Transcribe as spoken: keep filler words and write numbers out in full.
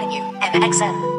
W M X M.